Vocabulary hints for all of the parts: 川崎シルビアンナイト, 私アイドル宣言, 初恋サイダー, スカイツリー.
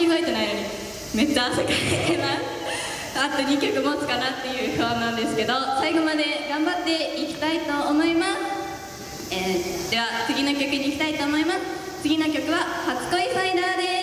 に吹いてないのにめっちゃ汗かいてます。あと2曲持つかなっていう不安なんですけど、最後まで頑張っていきたいと思います。では次の曲に行きたいと思います。次の曲は初恋サイダーです。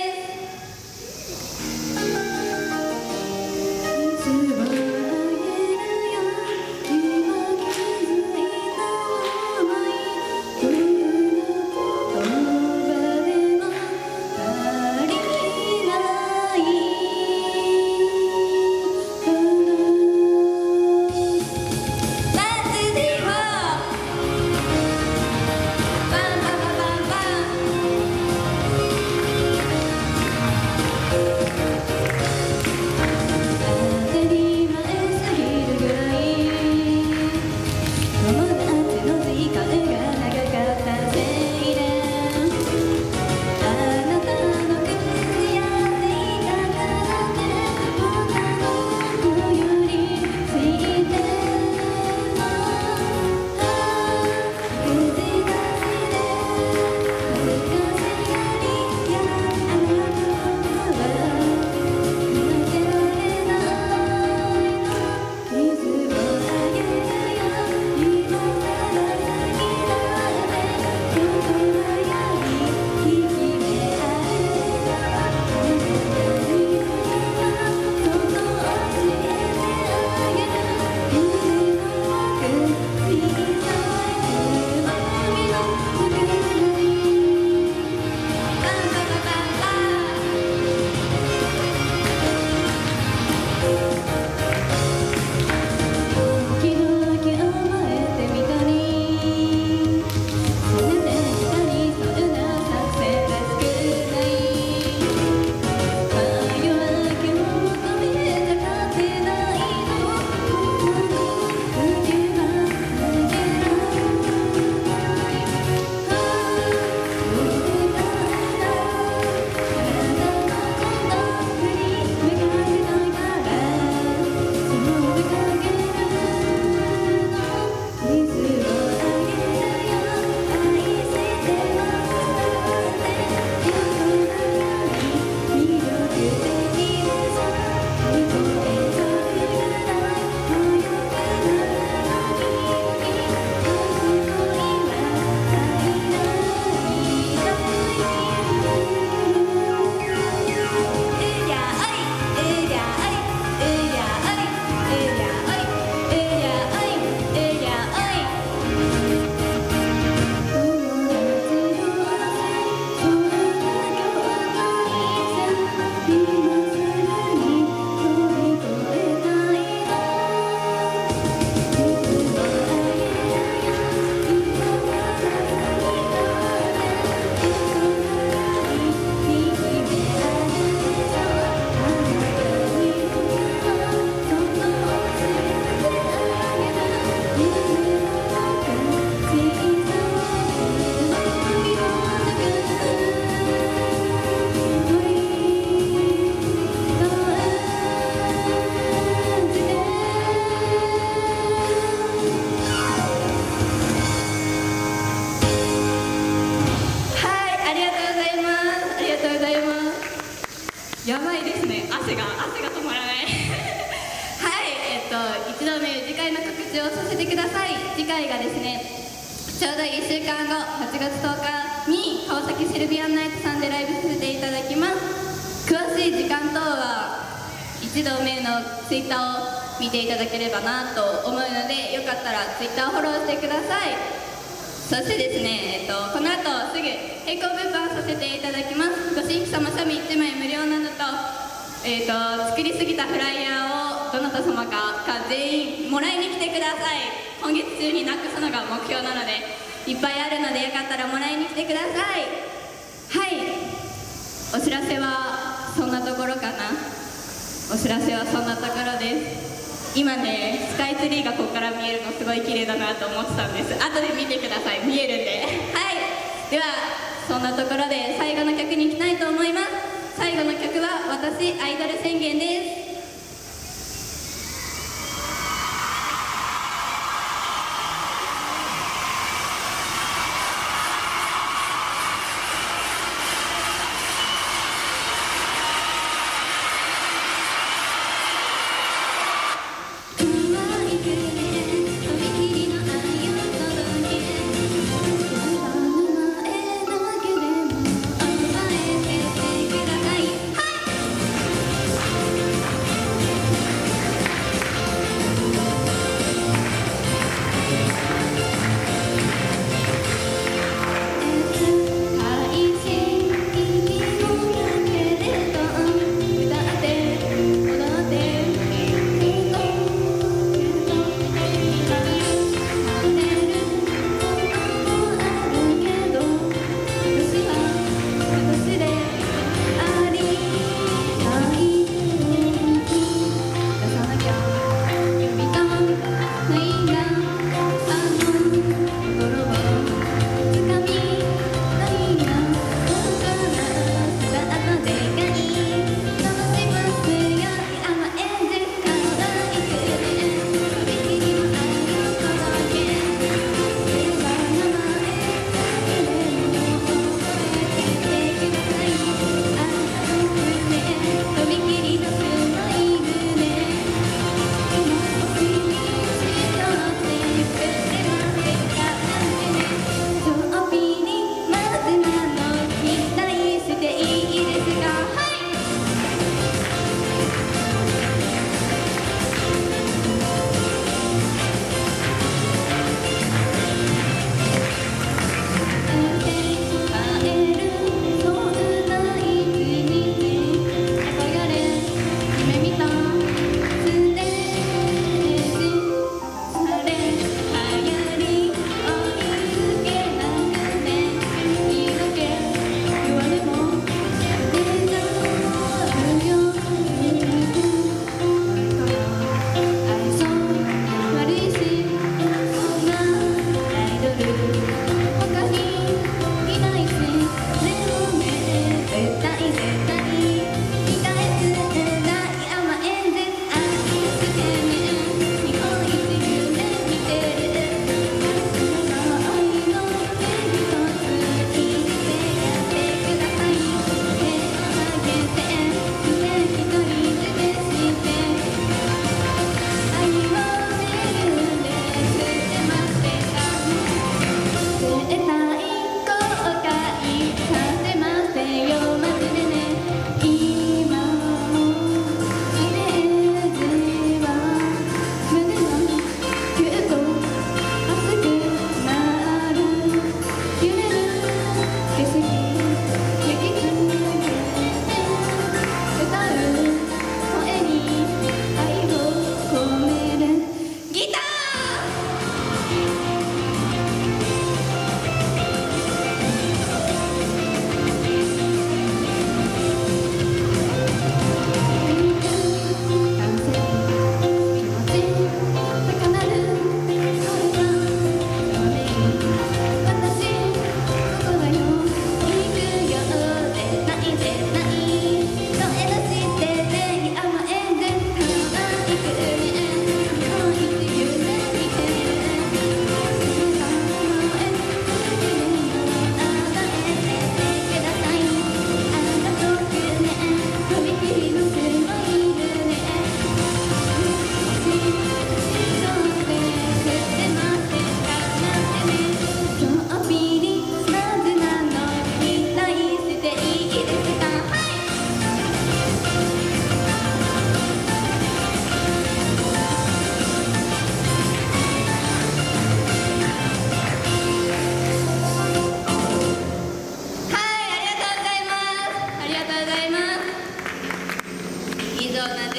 やばいですね、汗が止まらないはい、1度目次回の告知をさせてください。次回がですね、ちょうど1週間後8月10日に川崎シルビアンナイトさんでライブさせていただきます。詳しい時間等は1度目の Twitter を見ていただければなと思うので、よかったら Twitter をフォローしてください。そしてですね、この後すぐ並行物販させていただきます。ご新規様写メ1枚無料なのと、作りすぎたフライヤーをどなた様か全員もらいに来てください。今月中になくすのが目標なので、いっぱいあるのでよかったらもらいに来てください。はい、お知らせはそんなところかな。お知らせはそんなところです。今ね、スカイツリーがここから見えるのすごい綺麗だなと思ってたんです。後で見てください、見えるんではい、ではそんなところで最後の曲に行きたいと思います。最後の曲は私アイドル宣言です。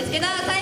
ください。